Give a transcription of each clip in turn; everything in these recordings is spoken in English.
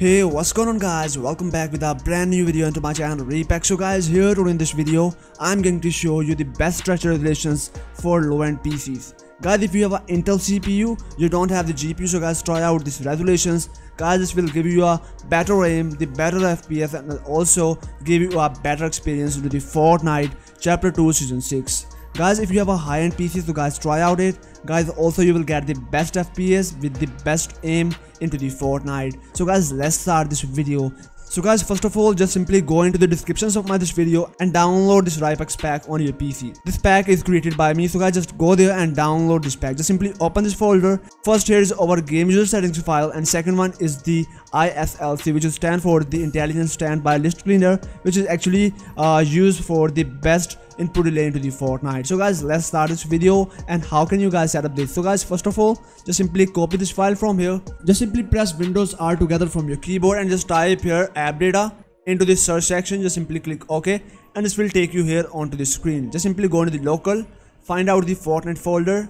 Hey, what's going on guys, welcome back with a brand new video into my channel RiPEX. So guys, here today in this video I'm going to show you the best structure relations for low-end PCs. Guys, if you have an Intel CPU, you don't have the GPU, so guys try out these resolutions. Guys, this will give you a better aim, the better FPS, and also give you a better experience with the Fortnite Chapter 2 Season 6. Guys, if you have a high-end PC, so guys try out it. Guys, also you will get the best FPS with the best aim into the Fortnite. So guys, let's start this video. So guys, first of all, just simply go into the descriptions of this video and download this RiPEX pack on your PC. This pack is created by me, so guys just go there and download this pack. Just simply open this folder. First here is our game user settings file, and second one is the ISLC, which is stand for the Intelligent Standby List Cleaner, which is actually used for the best input delay into the Fortnite. So guys, let's start this video. And how can you guys set up this? So guys, first of all, just simply copy this file from here. Just simply press Windows R together from your keyboard and just type here app data into the search section. Just simply click OK, and this will take you here onto the screen. Just simply go into the local, find out the Fortnite folder,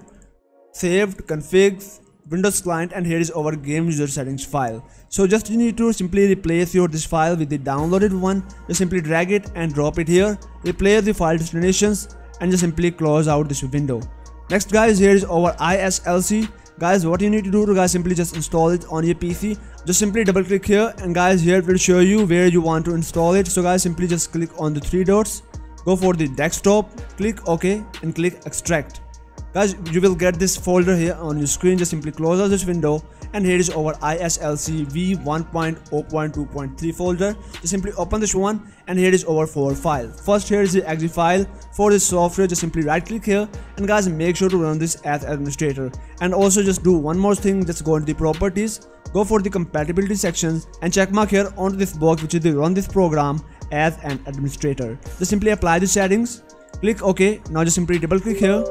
saved, configs, Windows client, and here is our game user settings file. So just you need to simply replace this file with the downloaded one. Just simply drag it and drop it here, replace the file destinations, and just simply close out this window. Next guys, here is our ISLC. Guys, what you need to do to guys simply just install it on your PC. Just simply double click here, and guys here it will show you where you want to install it. So guys, simply just click on the three dots, go for the desktop, click OK, and click extract. Guys, you will get this folder here on your screen. Just simply close out this window, and here is our ISLC v1.0.2.3 folder. Just simply open this one, and here is our .4 file. First here is the exe file for this software. Just simply right click here, and guys make sure to run this as administrator. And also just do one more thing, just go into the properties, go for the compatibility sections, and check mark here onto this box which is the run this program as an administrator. Just simply apply the settings, click OK. Now just simply double click here,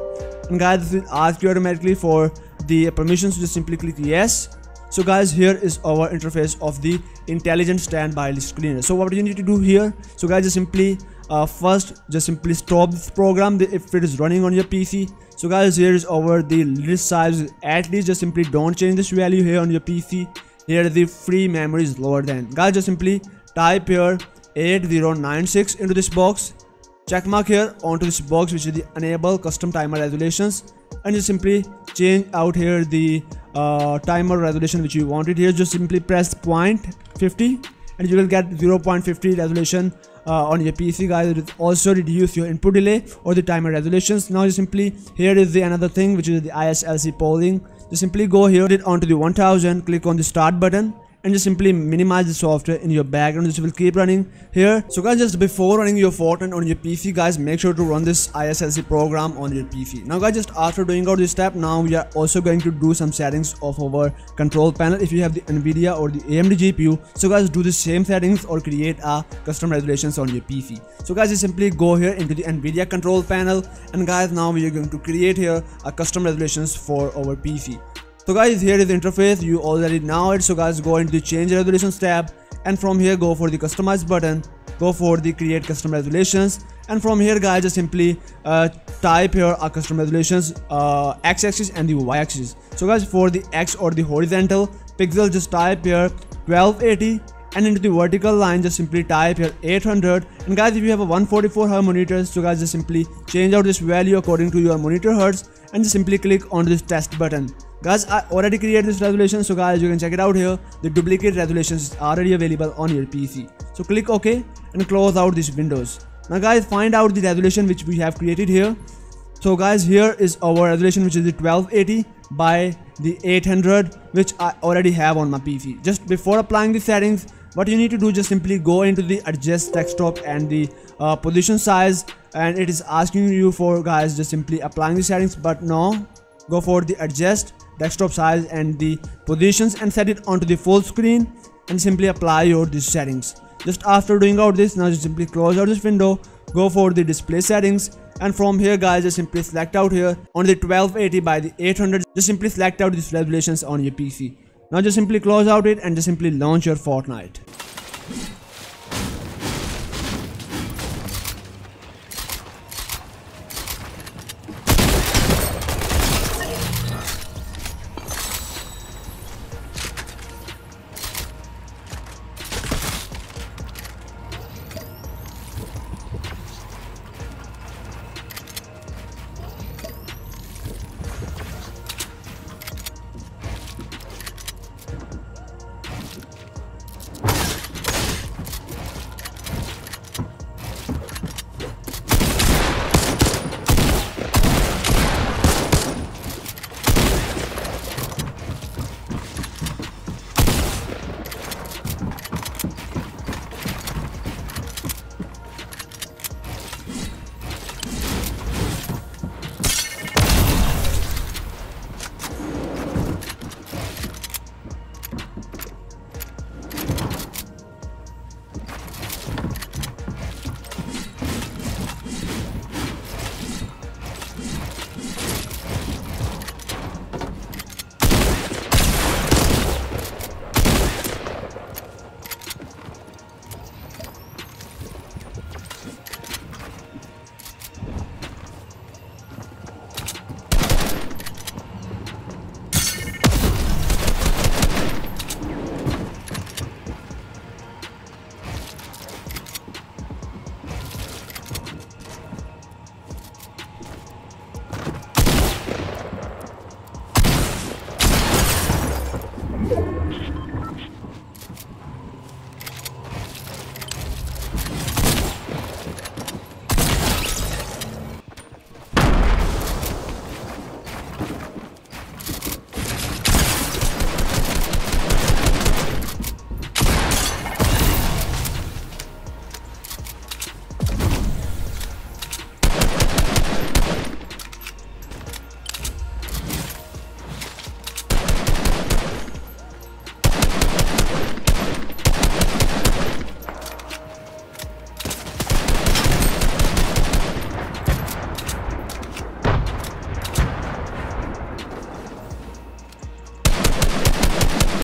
and guys this will ask you automatically for the permissions, so just simply click yes. So guys, here is our interface of the Intelligent Standby List Cleaner. So what you need to do here, so guys just simply first stop this program if it is running on your PC. So guys, here is our the list size at least. Just simply don't change this value here on your PC. Here the free memory is lower than. Guys, just simply type here 8096 into this box, check mark here onto this box which is the enable custom timer resolutions, and just simply change out here the timer resolution which you wanted here. Just simply press 0.50, and you will get 0.50 resolution on your PC. Guys, it will also reduce your input delay or the timer resolutions. Now just simply here is the another thing which is the ISLC polling. Just simply go here onto the 1000, click on the start button, and just simply minimize the software in your background. This will keep running here. So guys, just before running your Fortnite on your PC, guys make sure to run this ISLC program on your PC. Now guys, just after doing out this step, now we are also going to do some settings of our control panel if you have the Nvidia or the AMD GPU. So guys, do the same settings or create a custom resolutions on your PC. So guys, just simply go here into the Nvidia control panel, and guys now we are going to create here a custom resolutions for our PC. So guys, here is the interface, you already know it. So guys, go into the change resolutions tab, and from here go for the customize button, go for the create custom resolutions, and from here guys just simply type here our custom resolutions x-axis and the y-axis. So guys, for the x or the horizontal pixel, just type here 1280, and into the vertical line just simply type here 800. And guys, if you have a 144 Hz monitor, so guys just simply change out this value according to your monitor hertz, and just simply click on this test button. Guys, I already created this resolution, so guys you can check it out here. The duplicate resolutions is already available on your PC. So click OK and close out these windows. Now guys, find out the resolution which we have created here. So guys, here is our resolution which is the 1280 by the 800 which I already have on my PC. Just before applying the settings, what you need to do, just simply go into the adjust desktop and the position size, and it is asking you for guys just simply applying the settings, but no, go for the adjust desktop size and the positions and set it onto the full screen, and simply apply these settings. Just after doing out this, now just simply close out this window, go for the display settings, and from here guys just simply select out here on the 1280 by the 800. Just simply select out these resolutions on your PC. Now just simply close out it and just simply launch your Fortnite.